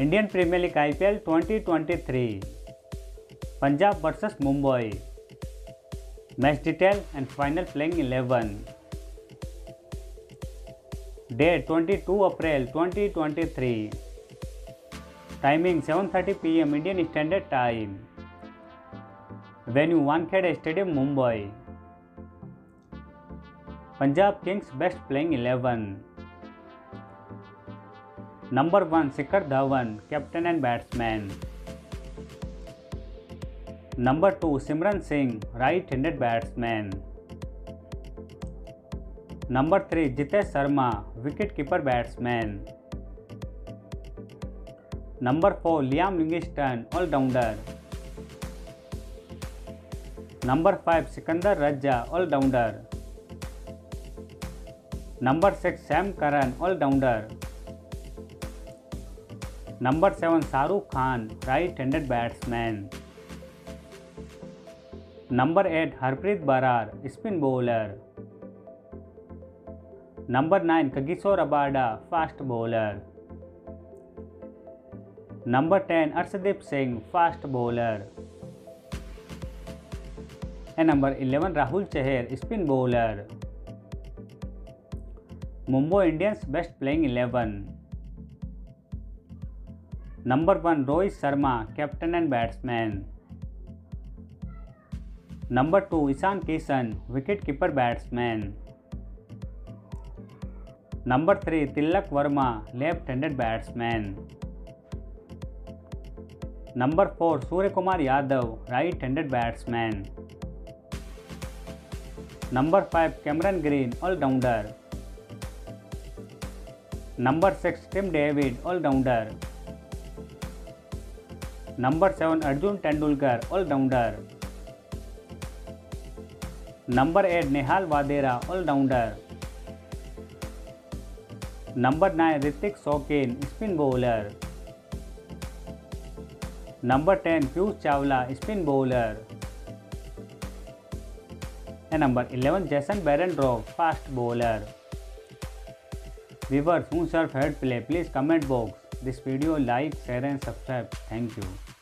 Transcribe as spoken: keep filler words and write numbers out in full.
Indian premiere league IPL twenty twenty-three Punjab versus Mumbai match detail and final playing eleven date twenty-two April twenty twenty-three timing seven thirty p m Indian standard time venue Wankhede stadium Mumbai Punjab Kings best playing eleven number one Shikhar Dhawan captain and batsman number two Simran Singh right handed batsman number three Jitesh Sharma wicket keeper batsman number four Liam Livingstone all rounder number five Sikandar Raza all rounder number six Sam Curran all rounder number seven Shahrukh Khan right handed batsman number eight Harpreet Brar spin bowler number nine Kagiso Rabada fast bowler number ten Arshdeep Singh fast bowler and number eleven Rahul Chahar spin bowler Mumbai Indians best playing eleven number one Rohit Sharma captain and batsman number two Ishan Kishan wicket keeper batsman number three Tilak Varma left handed batsman number four Suryakumar Yadav right handed batsman number five Cameron Green all rounder number six Tim David all rounder number seven Arjun Tendulkar all rounder number eight Nehal Wadhera all rounder number nine Hrithik Shokeen spin bowler number ten Piyush Chawla spin bowler and number eleven Jason Behrendorff fast bowler viewers, who serve head play, please comment box. This video like, share and subscribe. Thank you.